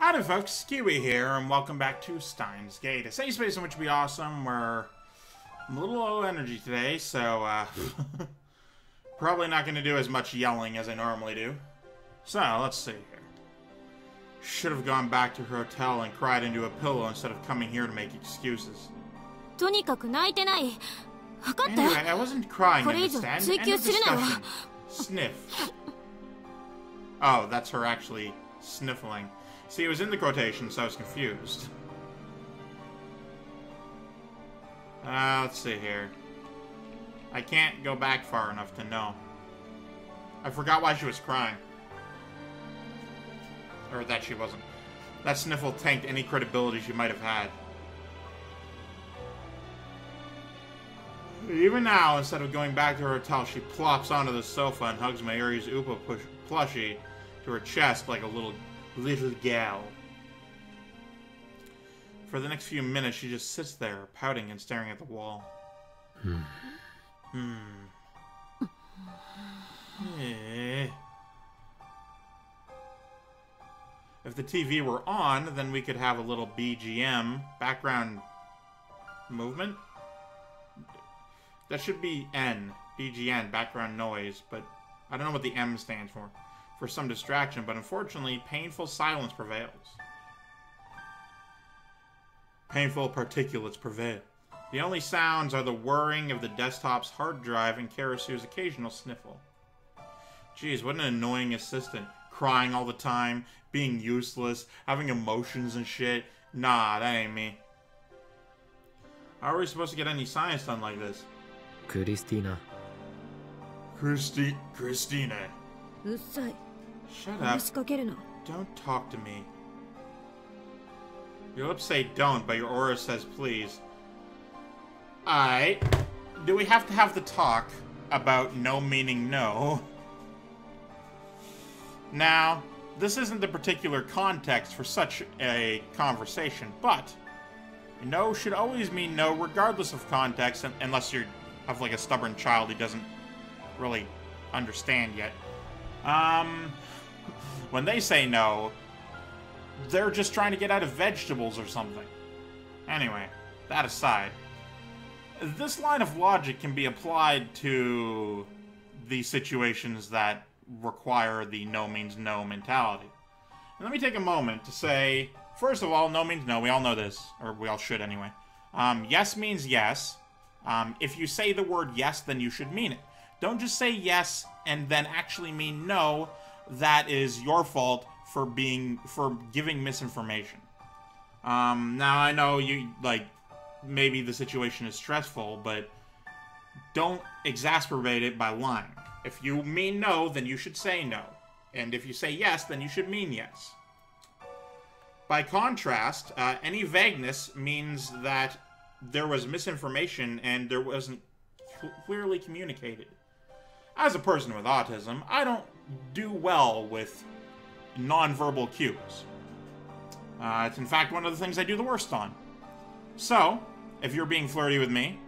Howdy folks, Keywii here, and welcome back to Steins;Gate, a safe space in which we awesome. We're a little low energy today, so probably not going to do as much yelling as I normally do. So, let's see here. Should have gone back to her hotel and cried into a pillow instead of coming here to make excuses. Anyway, I wasn't crying, understand? End of discussion. Sniff. Oh, that's her actually sniffling. See, it was in the quotation, so I was confused. Let's see here. I can't go back far enough to know. I forgot why she was crying. Or that she wasn't. That sniffle tanked any credibility she might have had. Even now, instead of going back to her hotel, she plops onto the sofa and hugs Mayuri's Upa plushie to her chest like a little gal. For the next few minutes, she just sits there, pouting and staring at the wall. Yeah. If the TV were on, then we could have a little BGM, background movement. That should be N, BGN, background noise, but I don't know what the M stands for some distraction, but unfortunately, painful silence prevails. Painful particulates prevail. The only sounds are the whirring of the desktop's hard drive and Karasu's occasional sniffle. Jeez, what an annoying assistant. Crying all the time, being useless, having emotions and shit. Nah, that ain't me. How are we supposed to get any science done like this? Christina. Shut up. Don't talk to me. Your lips say don't, but your aura says please. Alright. Do we have to have the talk about no meaning no? Now, this isn't the particular context for such a conversation, but no should always mean no regardless of context, unless you're of like a stubborn child who doesn't really understand yet. When they say no, they're just trying to get out of vegetables or something. Anyway, that aside, this line of logic can be applied to the situations that require the no means no mentality. And let me take a moment to say, first of all, no means no. We all know this, or we all should anyway. Yes means yes. If you say the word yes, then you should mean it. Don't just say yes and then actually mean no. That is your fault for giving misinformation. Now I know you like maybe the situation is stressful, but don't exacerbate it by lying. If you mean no, then you should say no, and if you say yes, then you should mean yes. By contrast, any vagueness means that there was misinformation and there wasn't clearly communicated. As a person with autism, I don't do well with nonverbal cues. It's in fact one of the things I do the worst on. So, if you're being flirty with me,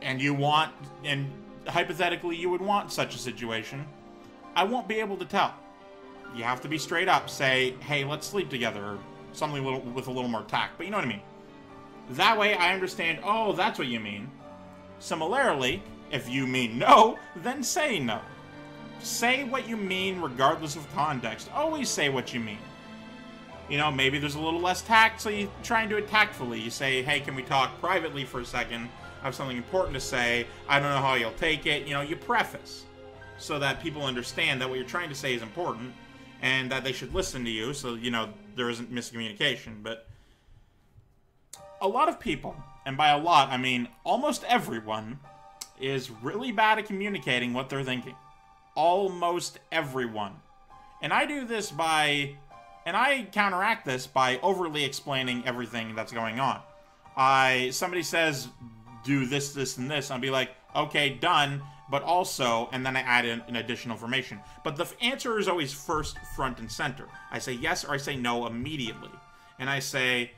and you want, and hypothetically you would want such a situation, I won't be able to tell. You have to be straight up, say, hey, let's sleep together, or something with a little more tact, but you know what I mean. That way I understand, oh, that's what you mean. Similarly, if you mean no, then say no. Say what you mean regardless of context. Always say what you mean. You know, maybe there's a little less tact, so you try and do it tactfully. You say, hey, can we talk privately for a second? I have something important to say. I don't know how you'll take it. You know, you preface so that people understand that what you're trying to say is important and that they should listen to you, so, you know, there isn't miscommunication. But a lot of people, and by a lot, I mean almost everyone, is really bad at communicating what they're thinking. Almost everyone. And I do this by, and I counteract this by overly explaining everything that's going on. Somebody says, do this, this, and this. I'll be like, okay, done, but also, and then I add in an additional information. But the answer is always first, front, and center. I say yes or I say no immediately. And I say,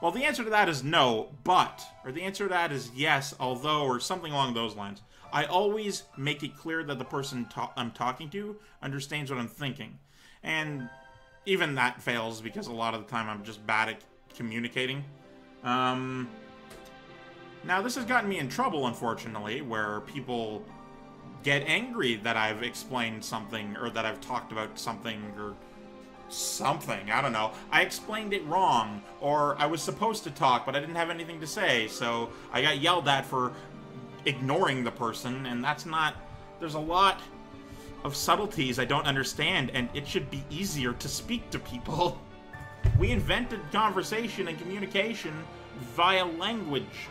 well, the answer to that is no, but, or the answer to that is yes, although, or something along those lines. I always make it clear that the person I'm talking to understands what I'm thinking. And even that fails because a lot of the time I'm just bad at communicating. Now, this has gotten me in trouble, unfortunately, where people get angry that I've explained something or that I've talked about something or something. I don't know. I explained it wrong, or I was supposed to talk, but I didn't have anything to say, so I got yelled at for ignoring the person, and that's not... There's a lot of subtleties I don't understand, and it should be easier to speak to people. We invented conversation and communication via language.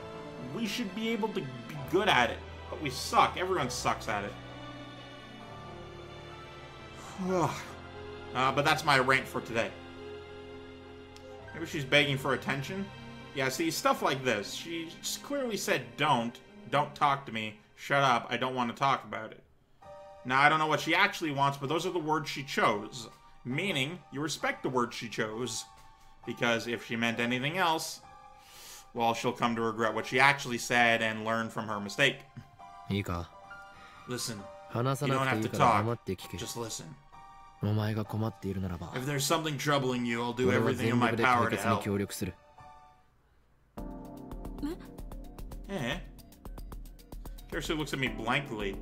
We should be able to be good at it, but we suck. Everyone sucks at it. But that's my rant for today. Maybe she's begging for attention. Yeah, see, stuff like this. She clearly said, don't talk to me, shut up, I don't want to talk about it. Now, I don't know what she actually wants, but those are the words she chose. Meaning, you respect the words she chose. Because if she meant anything else, well, she'll come to regret what she actually said and learn from her mistake. Listen, you don't have to talk, just listen. If there's something troubling you, I'll do everything in my power to help. Eh? Karasu looks at me blankly.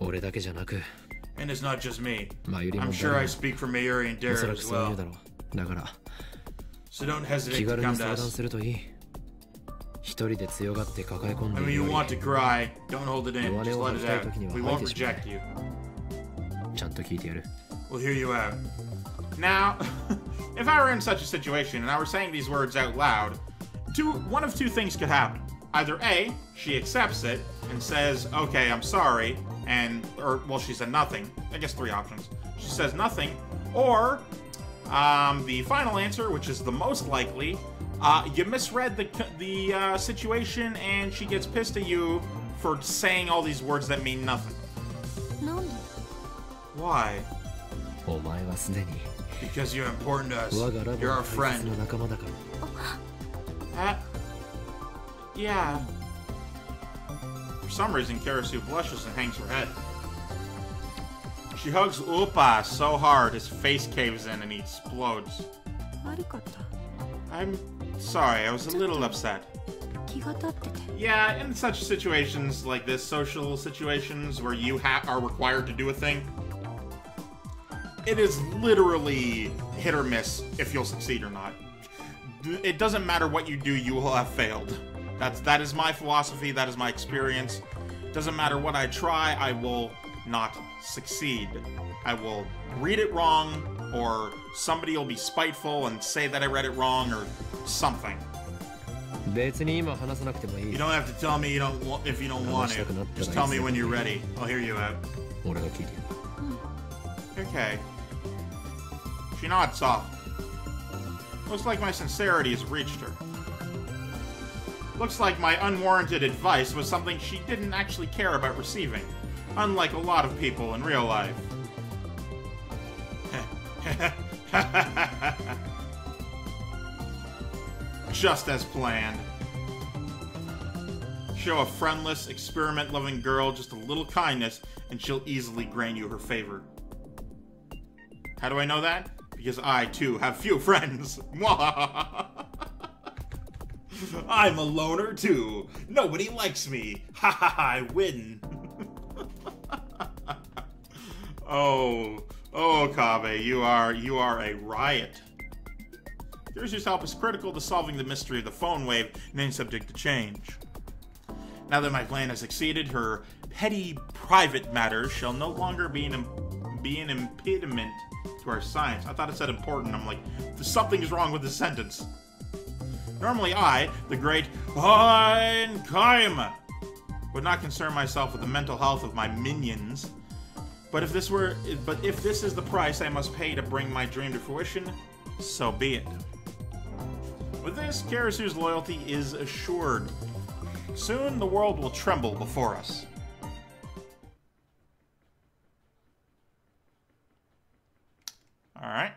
And it's not just me. I'm sure I speak for Mayuri and Daru as well. So don't hesitate to come to us. And when you want to cry, don't hold it in. Just let it out. We won't reject you. We'll hear you out. Now, if I were in such a situation and I were saying these words out loud, one of two things could happen. Either A, she accepts it and says, okay, I'm sorry, or she said nothing. I guess three options. She says nothing, or the final answer, which is the most likely, you misread the situation and she gets pissed at you for saying all these words that mean nothing. No. Why? Because you're important to us. You're our friend. Yeah. For some reason, Karasu blushes and hangs her head. She hugs Upa so hard his face caves in and he explodes. I'm sorry, I was a little upset. Yeah, in such situations like this, social situations where you are required to do a thing, it is literally hit or miss if you'll succeed or not. It doesn't matter what you do, you will have failed. That is my philosophy, that is my experience. Doesn't matter what I try, I will not succeed. I will read it wrong, or somebody will be spiteful and say that I read it wrong, or something. You don't have to tell me if you don't want to. Just tell me when you're ready. I'll hear you out. Okay. She nods off. Looks like my sincerity has reached her. Looks like my unwarranted advice was something she didn't actually care about receiving, unlike a lot of people in real life. Just as planned. Show a friendless, experiment-loving girl just a little kindness, and she'll easily grant you her favor. How do I know that? Because I, too, have few friends. I'm a loner, too. Nobody likes me. Ha ha ha, I win. Oh, Okabe, you are a riot. Kara's help is critical to solving the mystery of the phone wave, name subject to change. Now that my plan has succeeded, her petty private matters shall no longer be an impediment to our science. I thought it said important. I'm like, something's wrong with this sentence. Normally I, the great Hououin Kyouma, would not concern myself with the mental health of my minions. But if this is the price I must pay to bring my dream to fruition, so be it. With this, Karasu's loyalty is assured. Soon the world will tremble before us. Alright.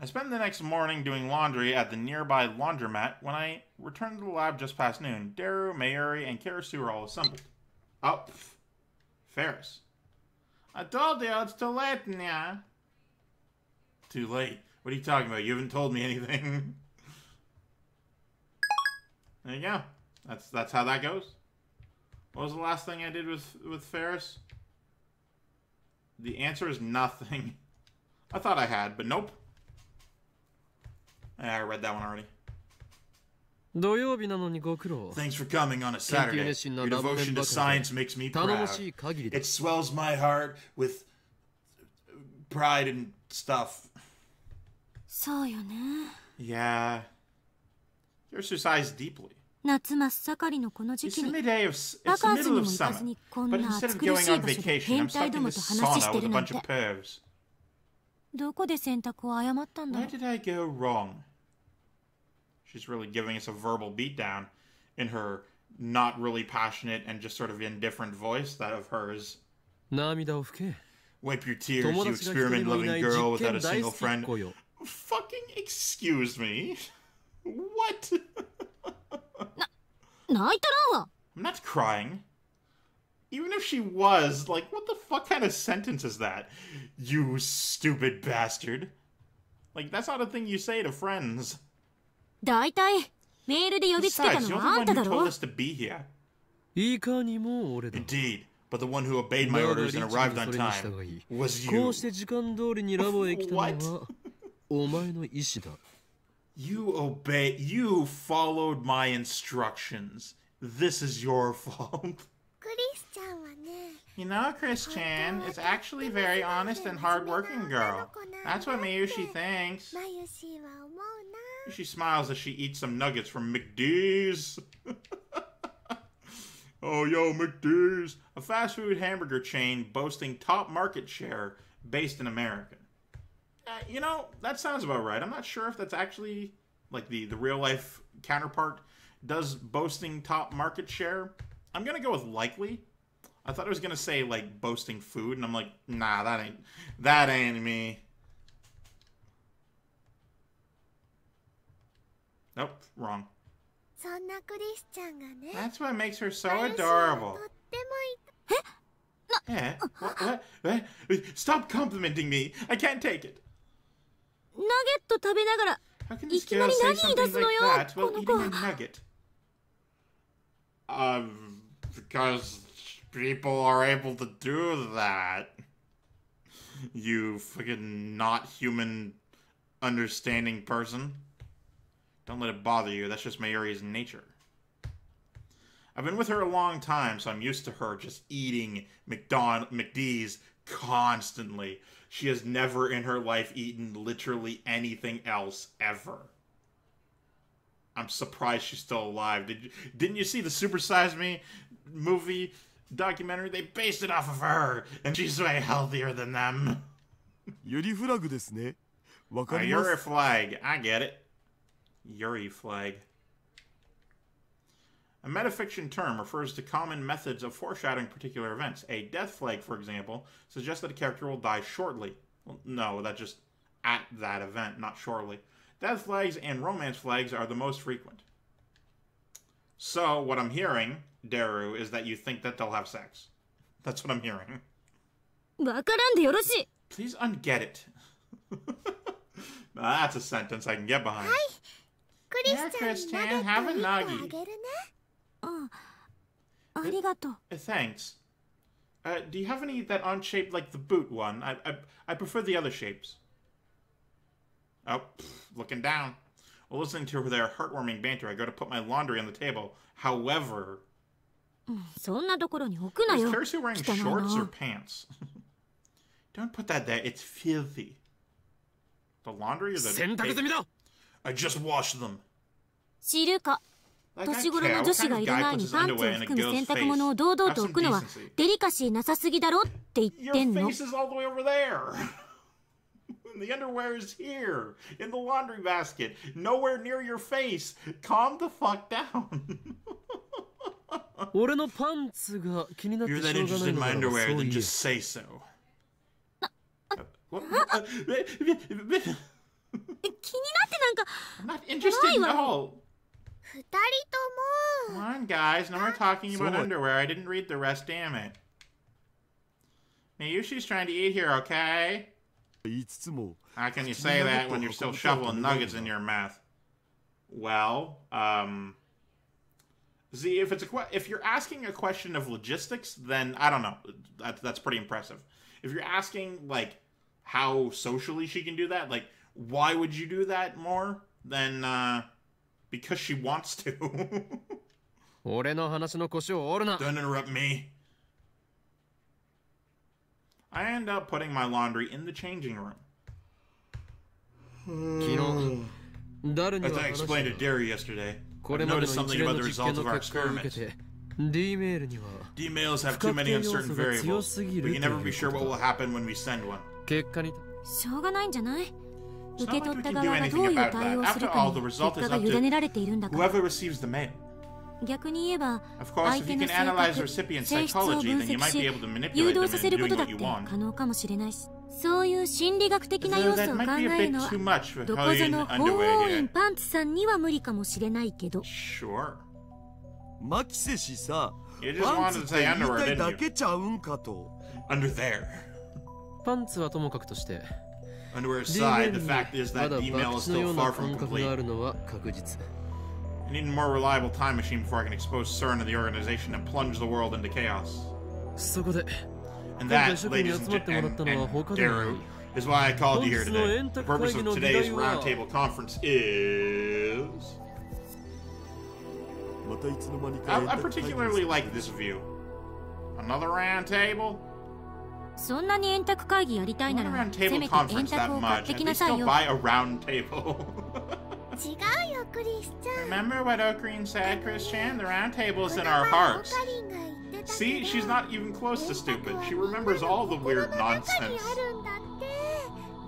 I spent the next morning doing laundry at the nearby laundromat. When I returned to the lab just past noon, Daru, Mayuri, and Karasu were all assembled. Oh, Ferris. I told you, it's too late now. Too late. What are you talking about? You haven't told me anything. There you go. That's how that goes. What was the last thing I did with Ferris? The answer is nothing. I thought I had, but nope. I read that one already. Thanks for coming on a Saturday. Your devotion to science makes me proud. It swells my heart with pride and stuff. Yeah. You're exercised deeply. It's the midday of, it's the middle of summer, but instead of going on vacation, I'm stuck in this sauna with a bunch of pervs. Where did I go wrong? She's really giving us a verbal beatdown in her not really passionate and just sort of indifferent voice, that of hers. Wipe your tears, you experiment-loving girl without a single friend. Fucking excuse me? What? I'm not crying. Even if she was, like, what the fuck kind of sentence is that? You stupid bastard. Like, that's not a thing you say to friends. Besides, you're the one who told us to be here. Indeed, but the one who obeyed my orders and arrived on time was you. What? You followed my instructions. This is your fault. You know, Chris-chan is actually a very honest and hardworking girl. That's what Mayushi thinks. She smiles as she eats some nuggets from McD's. Oh, yo, McD's. A fast food hamburger chain boasting top market share based in America. You know, that sounds about right. I'm not sure if that's actually, like, the real-life counterpart. Does boasting top market share? I'm going to go with likely. I thought I was going to say, like, boasting food, and I'm like, nah, that ain't me. Nope, wrong. That's what makes her so adorable. Eh? What? Stop complimenting me. I can't take it. How can this girl say something like that while eating a nugget? Because people are able to do that. You fucking not human understanding person. Don't let it bother you. That's just Mayuri's nature. I've been with her a long time, so I'm used to her just eating McD's constantly. She has never in her life eaten literally anything else ever. I'm surprised she's still alive. Didn't you see the Super Size Me movie documentary? They based it off of her, and she's way healthier than them. Yuri flag. I get it. Yuri flag. A metafiction term refers to common methods of foreshadowing particular events. A death flag, for example, suggests that a character will die shortly. Well, no, that's just at that event, not shortly. Death flags and romance flags are the most frequent. So, what I'm hearing, Daru, is that you think that they'll have sex. That's what I'm hearing. Please unget it. That's a sentence I can get behind. Yeah, Christine, have a nuggie. Thanks. Do you have any that aren't shaped like the boot one? I prefer the other shapes. Oh, looking down. While listening to their heartwarming banter, I go to put my laundry on the table. However... Is Karasu wearing shorts or pants? Don't put that there. It's filthy. The laundry or the... I just washed them. Like, I care. What kind of guy puts his underwear in a girl's face? Have some decency. Your face is all the way over there. The underwear is here, in the laundry basket, nowhere near your face. Calm the fuck down. You're that interested in my underwear, then just say so. I'm not interested at all. Come on, guys. No more talking about underwear. I didn't read the rest, damn it. Mayushi's trying to eat here, okay? How can you say that when you're still shoveling nuggets in your mouth? Well, see, if you're asking a question of logistics, then I don't know. That's pretty impressive. If you're asking like how socially she can do that, like why would you do that more than because she wants to? Don't interrupt me. I end up putting my laundry in the changing room. As I explained to Daru yesterday, I noticed something about the results of our experiments. D-mails have too many uncertain variables. We can never be sure what will happen when we send one. It's not like we can do anything about that. After all, the result is up to whoever receives the mail. Of course, if you can analyze the recipient's psychology, then you might be able to manipulate them into doing what you want. Though that might be a bit too much for Hououin underwear here. Sure. You just wanted to say underwear, didn't you? Under there. Underwear aside, the fact is that email is still far from complete. I need a more reliable time machine before I can expose CERN to the organization and plunge the world into chaos. And that, ladies and Daru, is why I called you here today. The purpose of today's roundtable conference is... I particularly like this view. Another roundtable? I want a roundtable conference that much, and they still buy a roundtable. Remember what Ocarine said, Christian? The round table's in our hearts. See, she's not even close to stupid. She remembers all the weird nonsense.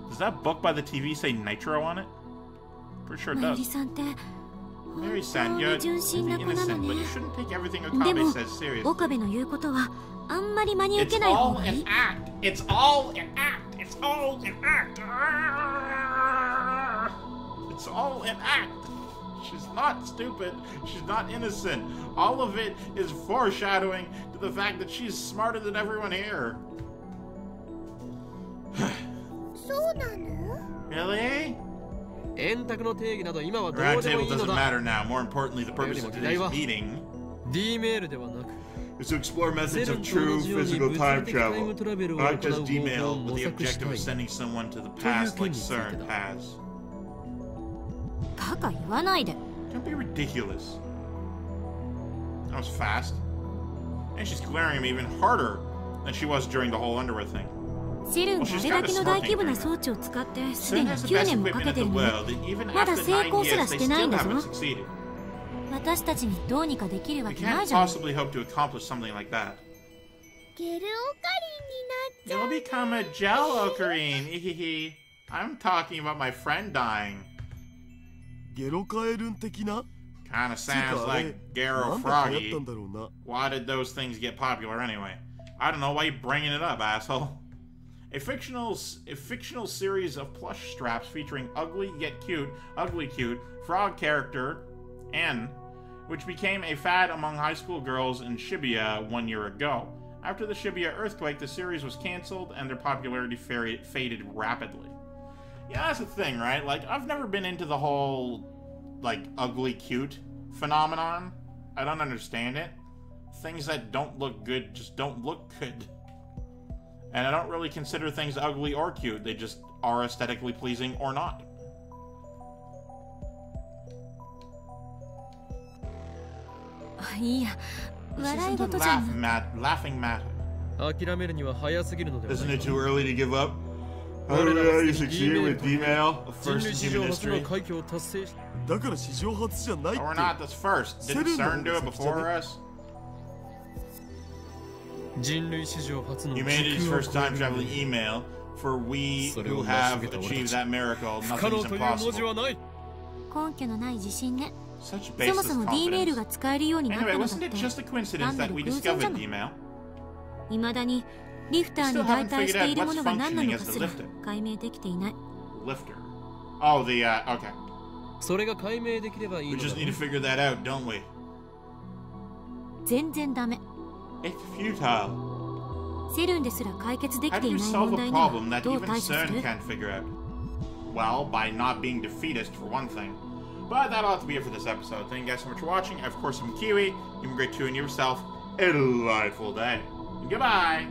Does that book by the TV say Nitro on it? Pretty sure it does. Mayuri-san, you're innocent, but you shouldn't take everything Okabe says seriously. It's all an act. It's all an act. It's all an act. It's all an act. She's not stupid. She's not innocent. All of it is foreshadowing to the fact that she's smarter than everyone here. Really? The round table doesn't matter now. More importantly, the purpose of today's meeting is to explore methods of true physical time travel. Not just D-mail, but the objective of sending someone to the past like CERN has. Don't be ridiculous. That was fast. And she's glaring at me even harder than she was during the whole underwear thing. Well, she's kind of smirking right now. CERN has the best equipment in the world, and even after 9 years, they still haven't succeeded. We can't possibly hope to accomplish something like that. You'll become a gel ocarine. I'm talking about my friend dying. Kinda sounds like Gero Froggy. Why did those things get popular anyway? I don't know why you're bringing it up, asshole. A fictional series of plush straps featuring ugly yet cute, frog character, N, which became a fad among high school girls in Shibuya 1 year ago. After the Shibuya earthquake, the series was cancelled and their popularity faded rapidly. Yeah, that's the thing, right? Like, I've never been into the whole, like, ugly cute phenomenon. I don't understand it. Things that don't look good just don't look good. And I don't really consider things ugly or cute. They just are aesthetically pleasing or not. This isn't a laughing matter. Isn't it too early to give up? How did I succeed with D-mail? The first in human history. But we're not the first. Didn't CERN do it before us? Humanity's first time traveling email. For we who have achieved that miracle, nothing's impossible. Such baseless confidence. Anyway, wasn't it just a coincidence that we discovered D-mail? We still haven't figured out what's functioning as the lifter. Oh, the, okay. We just need to figure that out, don't we? It's futile. How do you solve a problem that even CERN can't figure out? Well, by not being defeatist, for one thing. But that'll have to be it for this episode. Thank you guys so much for watching. Of course, I'm Keywii. You've been great too, and yourself a delightful day. Goodbye!